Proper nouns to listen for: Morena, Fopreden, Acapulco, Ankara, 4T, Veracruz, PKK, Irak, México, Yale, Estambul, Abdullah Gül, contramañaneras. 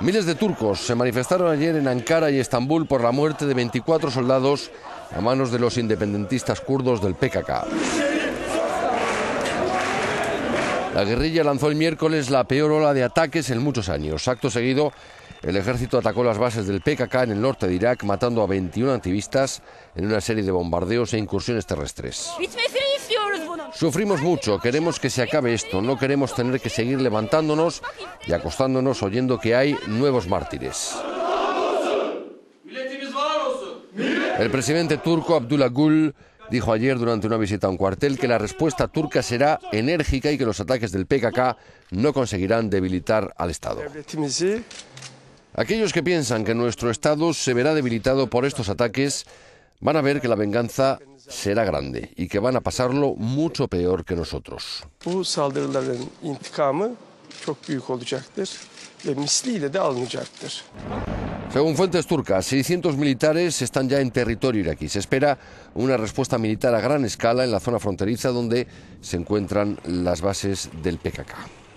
Miles de turcos se manifestaron ayer en Ankara y Estambul por la muerte de 24 soldados a manos de los independentistas kurdos del PKK. La guerrilla lanzó el miércoles la peor ola de ataques en muchos años. Acto seguido, el ejército atacó las bases del PKK en el norte de Irak, matando a 21 activistas en una serie de bombardeos e incursiones terrestres. Sufrimos mucho, queremos que se acabe esto, no queremos tener que seguir levantándonos y acostándonos oyendo que hay nuevos mártires. El presidente turco Abdullah Gül dijo ayer durante una visita a un cuartel que la respuesta turca será enérgica y que los ataques del PKK no conseguirán debilitar al Estado. Aquellos que piensan que nuestro Estado se verá debilitado por estos ataques van a ver que la venganza será grande y que van a pasarlo mucho peor que nosotros. Según fuentes turcas, 600 militares están ya en territorio iraquí. Se espera una respuesta militar a gran escala en la zona fronteriza donde se encuentran las bases del PKK.